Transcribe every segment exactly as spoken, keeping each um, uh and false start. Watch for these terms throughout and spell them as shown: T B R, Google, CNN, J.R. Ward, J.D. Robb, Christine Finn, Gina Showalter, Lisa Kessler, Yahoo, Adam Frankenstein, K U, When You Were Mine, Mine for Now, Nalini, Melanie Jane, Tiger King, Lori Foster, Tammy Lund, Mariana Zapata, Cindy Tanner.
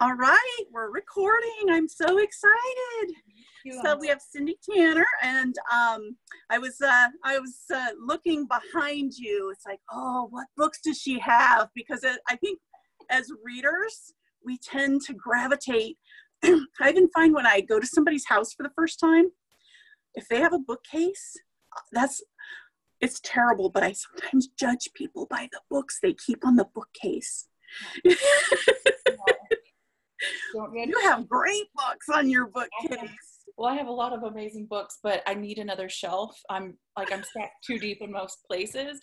All right, we're recording. I'm so excited. So we have Cindy Tanner, and um, I was uh, I was uh, looking behind you. It's like, oh, what books does she have? Because I think as readers, we tend to gravitate. I even find when I go to somebody's house for the first time, if they have a bookcase, that's it's terrible. But I sometimes judge people by the books they keep on the bookcase. You have great books on your bookcase. Well, I have a lot of amazing books, but I need another shelf. I'm like, I'm stacked too deep in most places.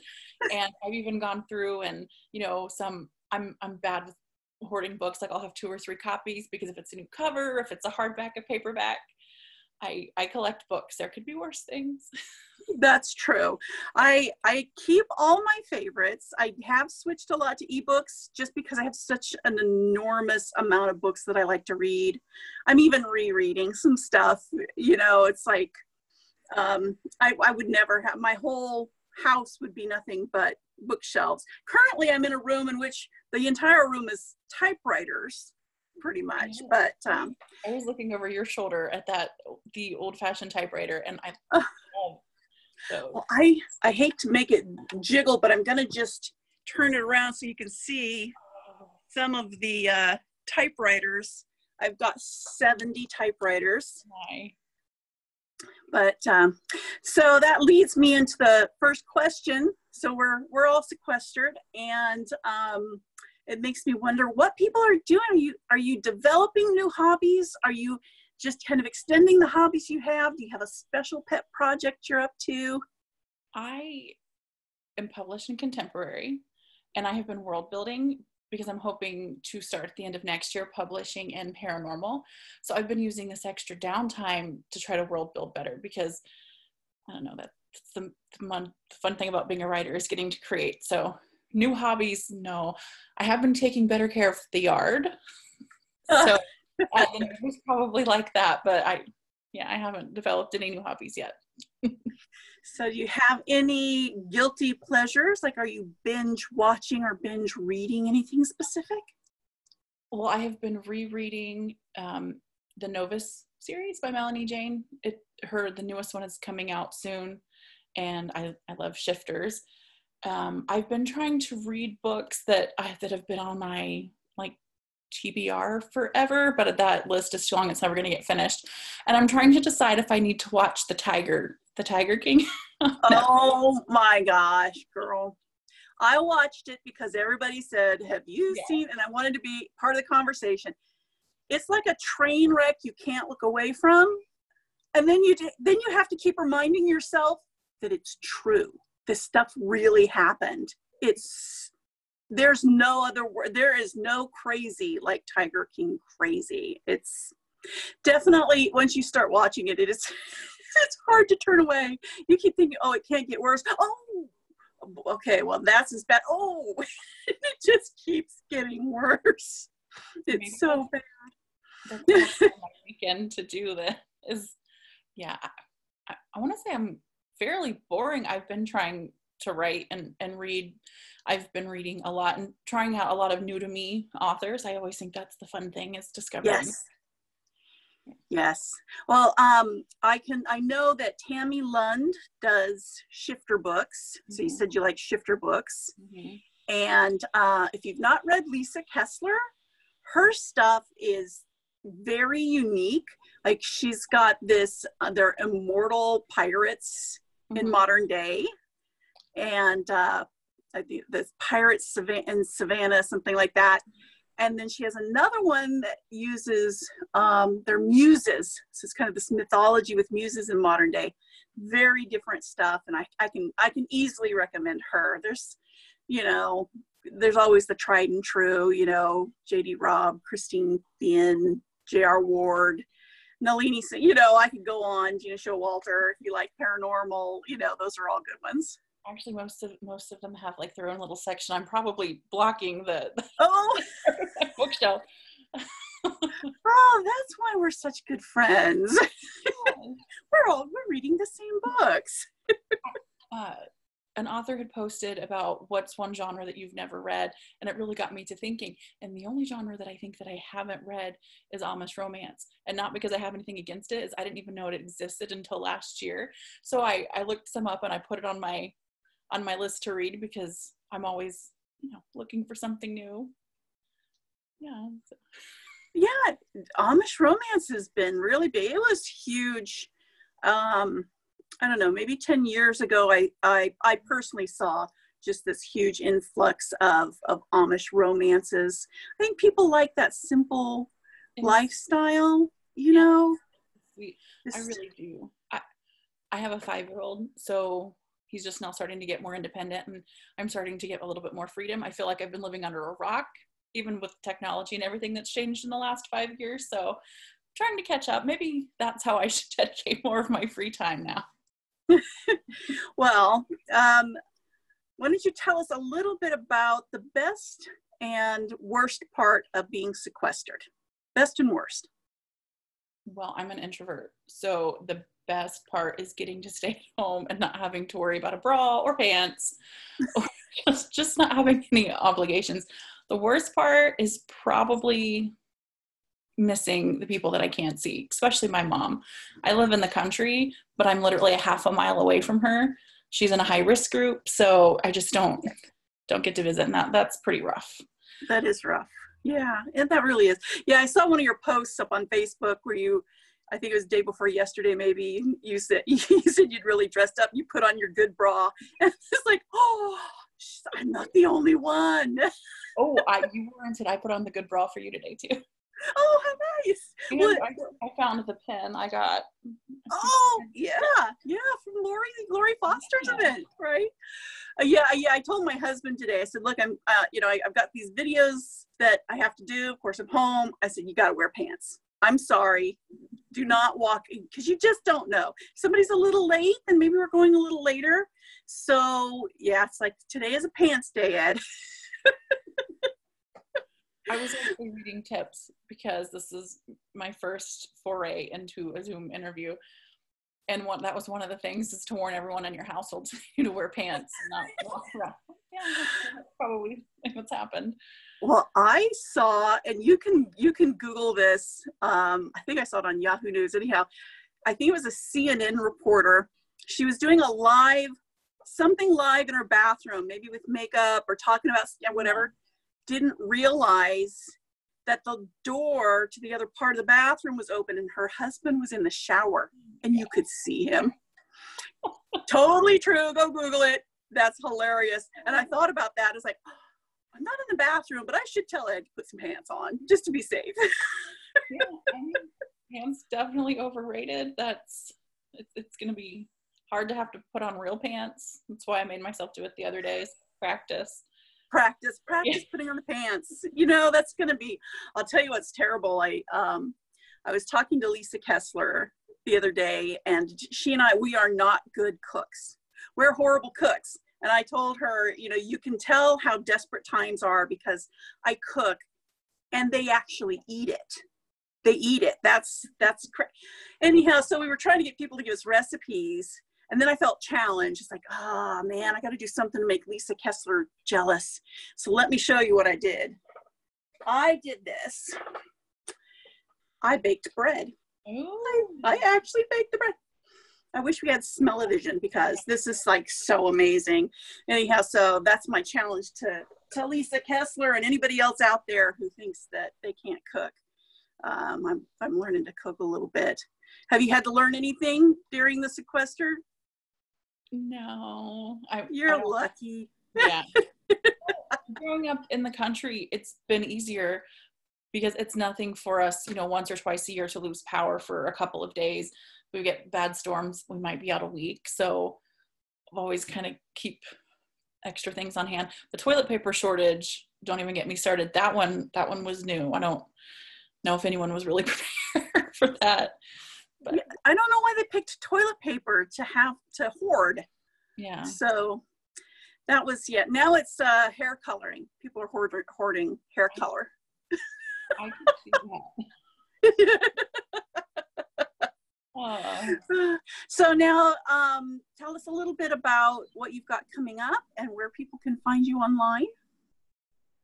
And I've even gone through and, you know, some, I'm, I'm bad with hoarding books. Like I'll have two or three copies because if it's a new cover, if it's a hardback, a paperback, I, I collect books. There could be worse things. That's true. I I keep all my favorites. I have switched a lot to ebooks just because I have such an enormous amount of books that I like to read. I'm even rereading some stuff. You know, it's like um, I, I would never have, my whole house would be nothing but bookshelves. Currently, I'm in a room in which the entire room is typewriters. Pretty much, but um, I was looking over your shoulder at that the old-fashioned typewriter, and I uh, love those. Well, I I hate to make it jiggle, but I'm gonna just turn it around so you can see some of the uh, typewriters. I've got seventy typewriters. Nice. But um, so that leads me into the first question. So we're we're all sequestered, and um. It makes me wonder what people are doing. Are you, are you developing new hobbies? Are you just kind of extending the hobbies you have? Do you have a special pet project you're up to? I am published in contemporary, and I have been world building because I'm hoping to start at the end of next year publishing in paranormal. So I've been using this extra downtime to try to world build better because I don't know, that's the, the fun thing about being a writer is getting to create. So new hobbies, no. I have been taking better care of the yard. So I think it was probably like that, but I, yeah, I haven't developed any new hobbies yet. So do you have any guilty pleasures? Like, are you binge watching or binge reading anything specific? Well, I have been rereading um, the Novice series by Melanie Jane. It, her, the newest one is coming out soon. And I, I love shifters. Um, I've been trying to read books that I, that have been on my like T B R forever, but that list is too long. It's never going to get finished. And I'm trying to decide if I need to watch the Tiger, the Tiger King. No. Oh my gosh, girl. I watched it because everybody said, have you yeah. seen, and I wanted to be part of the conversation. It's like a train wreck you can't look away from. And then you, then you have to keep reminding yourself that it's true. This stuff really happened. It's, there's no other word. There is no crazy like Tiger King crazy. It's definitely, once you start watching it, it is, it's hard to turn away. You keep thinking, oh, it can't get worse. Oh, okay, well, that's as bad. Oh, it just keeps getting worse. It's Maybe so that's, bad. That's my weekend to do this is, yeah, I, I want to say I'm fairly boring. I've been trying to write and, and read. I've been reading a lot and trying out a lot of new to me authors. I always think that's the fun thing is discovering. Yes. Yes. Well, um, I can, I know that Tammy Lund does shifter books. Mm-hmm. So you said you like shifter books. Mm-hmm. And uh, if you've not read Lisa Kessler, her stuff is very unique. Like she's got this, uh, they're immortal pirates. Mm-hmm. In modern day, and uh, this pirate in Savannah, something like that. And then she has another one that uses um, their muses. So it's kind of this mythology with muses in modern day. Very different stuff, and I, I can I can easily recommend her. There's, you know, there's always the tried and true. You know, J D Robb, Christine Finn, J R Ward. Nalini, you know, I could go on, Gina Showalter, if you like paranormal, you know, those are all good ones. Actually, most of most of them have like their own little section. I'm probably blocking the, the oh. bookshelf. Oh, that's why we're such good friends. we're all, we're reading the same books. uh, an author had posted about what's one genre that you've never read, and it really got me to thinking. And the only genre that I think that I haven't read is Amish romance, and not because I have anything against it, is I didn't even know it existed until last year. So I, I looked some up and I put it on my on my list to read, because I'm always, you know, looking for something new. Yeah. So. Yeah, Amish romance has been really big. It was huge. Um, I don't know, maybe ten years ago, I, I, I personally saw just this huge influx of, of Amish romances. I think people like that simple and lifestyle, you yeah, know? Sweet. I really do. I, I have a five-year-old, so he's just now starting to get more independent, and I'm starting to get a little bit more freedom. I feel like I've been living under a rock, even with technology and everything that's changed in the last five years. So I'm trying to catch up. Maybe that's how I should dedicate more of my free time now. Well, um, why don't you tell us a little bit about the best and worst part of being sequestered? Best and worst. Well, I'm an introvert, so the best part is getting to stay home and not having to worry about a bra or pants, or just, just not having any obligations. The worst part is probably missing the people that I can't see, especially my mom. I live in the country, but I'm literally a half a mile away from her. She's in a high risk group, so I just don't don't get to visit, and that that's pretty rough. That is rough. Yeah, and that really is. Yeah, I saw one of your posts up on Facebook where you, I think it was the day before yesterday, maybe you said you said you'd really dressed up. You put on your good bra, and it's like, oh, I'm not the only one. Oh, I, you warranted. I put on the good bra for you today too. Oh, how nice. Well, I, I found the pin I got. Oh, yeah. Yeah, from Lori, Lori Foster's yeah. event, right? Uh, yeah, yeah, I told my husband today, I said, look, I'm, uh, you know, I, I've got these videos that I have to do. Of course, I'm home. I said, you got to wear pants. I'm sorry. Do not walk, because you just don't know. Somebody's a little late, and maybe we're going a little later. So, yeah, it's like today is a pants day, Ed. I was actually reading tips, because this is my first foray into a Zoom interview. And one, that was one of the things, is to warn everyone in your household to wear pants and not walk around. Yeah, that's probably what's happened. Well, I saw, and you can, you can Google this. Um, I think I saw it on Yahoo News. Anyhow, I think it was a C N N reporter. She was doing a live, something live in her bathroom, maybe with makeup or talking about whatever. Didn't realize that the door to the other part of the bathroom was open, and her husband was in the shower, and you could see him. Totally true. Go Google it. That's hilarious. And I thought about that. I was like, oh, I'm not in the bathroom, but I should tell Ed to put some pants on just to be safe. Yeah, I mean, pants definitely overrated. That's, it's, it's going to be hard to have to put on real pants. That's why I made myself do it the other day, practice. Practice, practice putting on the pants. You know, that's going to be, I'll tell you what's terrible. I, um, I was talking to Lisa Kessler the other day, and she and I, we are not good cooks. We're horrible cooks. And I told her, you know, you can tell how desperate times are, because I cook and they actually eat it. They eat it. That's, that's cra- anyhow. So we were trying to get people to give us recipes. And then I felt challenged. It's like, oh man, I got to do something to make Lisa Kessler jealous. So let me show you what I did. I did this. I baked bread. Ooh. I, I actually baked the bread. I wish we had smell-o-vision, because this is like so amazing. Anyhow, so that's my challenge to, to Lisa Kessler and anybody else out there who thinks that they can't cook. Um, I'm, I'm learning to cook a little bit. Have you had to learn anything during the sequester? No. I, You're I lucky. Yeah. Growing up in the country, it's been easier, because it's nothing for us, you know, once or twice a year to lose power for a couple of days. We get bad storms, we might be out a week. So I've always kind of keep extra things on hand. The toilet paper shortage, don't even get me started. That one, that one was new. I don't know if anyone was really prepared for that. But. I don't know why they picked toilet paper to have to hoard. Yeah. So that was, yeah. Now it's uh, hair coloring. People are hoard hoarding hair I, color. I can see that. uh. So now um, tell us a little bit about what you've got coming up and where people can find you online?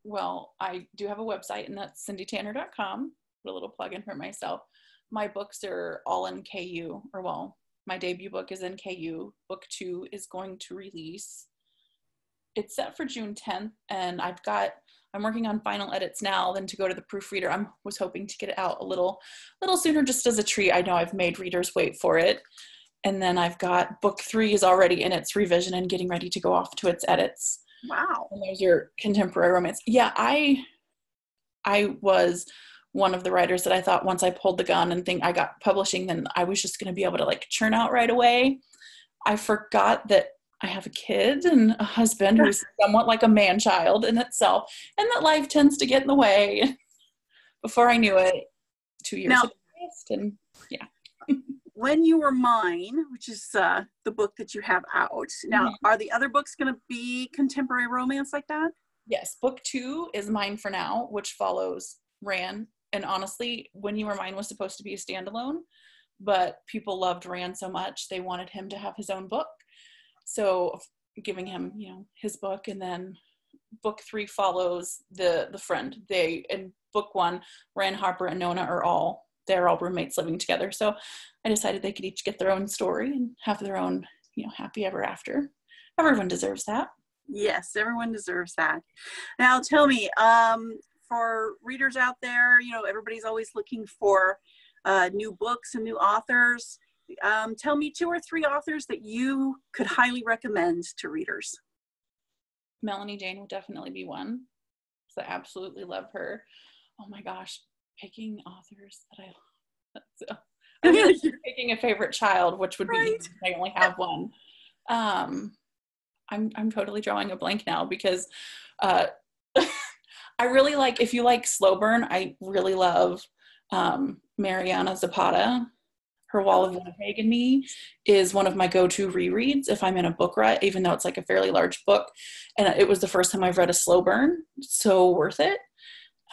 Well, I do have a website, and that's cindy tanner dot com. Put a little plug in for myself. My books are all in K U, or well, my debut book is in K U. Book two is going to release. It's set for June tenth, and I've got, I'm working on final edits now, then to go to the proofreader. I was hoping to get it out a little, little sooner just as a treat. I know I've made readers wait for it. And then I've got book three is already in its revision and getting ready to go off to its edits. Wow. And there's your contemporary romance. Yeah, I, I was one of the writers that I thought once I pulled the gun and think I got publishing, then I was just going to be able to like churn out right away. I forgot that I have a kid and a husband who's somewhat like a man child in itself, and that life tends to get in the way. Before I knew it, two years now, and yeah. When You Were Mine, which is uh, the book that you have out now, mm-hmm. Are the other books going to be contemporary romance like that? Yes, book two is Mine for Now, which follows Ran. And honestly, When You Were Mine was supposed to be a standalone, but people loved Ran so much they wanted him to have his own book. So giving him, you know, his book. And then book three follows the the friend. They, in book one, Ran, Harper, and Nona are all, they're all roommates living together. So I decided they could each get their own story and have their own, you know, happy ever after. Everyone deserves that. Yes, everyone deserves that. Now tell me, um, for readers out there, you know, everybody's always looking for uh, new books and new authors. Um, tell me two or three authors that you could highly recommend to readers. Melanie Jane would definitely be one. So I absolutely love her. Oh my gosh, picking authors that I love. That's, uh, I mean, picking a favorite child, which would right. be, I only have one. Um, I'm, I'm totally drawing a blank now because uh, I really like, if you like slow burn, I really love um, Mariana Zapata. Her Wall of Winnipeg and Me is one of my go-to rereads if I'm in a book rut, even though it's like a fairly large book. And it was the first time I've read a slow burn. So worth it.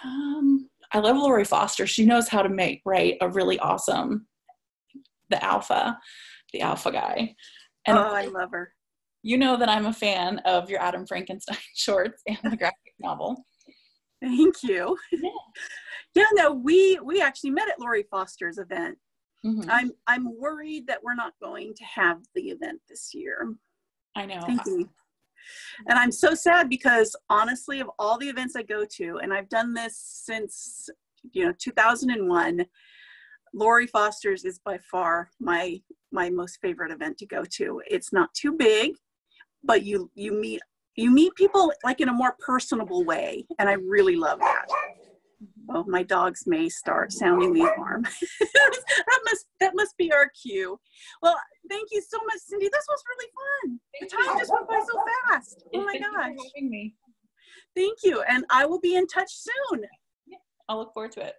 Um, I love Lori Foster. She knows how to make, right, a really awesome, the alpha, the alpha guy. And oh, I love her. You know that I'm a fan of your Adam Frankenstein shorts and the graphic novel. Thank you. Yeah, yeah no, we, we actually met at Lori Foster's event. Mm-hmm. I'm I'm worried that we're not going to have the event this year. I know. Thank you. And I'm so sad because honestly, of all the events I go to, and I've done this since, you know, two thousand one, Lori Foster's is by far my my most favorite event to go to. It's not too big, but you you meet you meet people like in a more personable way, and I really love that. Oh, my dogs may start sounding the alarm. that must that must be our cue. Well, thank you so much, Cindy. This was really fun. Thank the time you. Just went by so fast. Oh my thank gosh. You for having me. Thank you, and I will be in touch soon. Yeah, I'll look forward to it.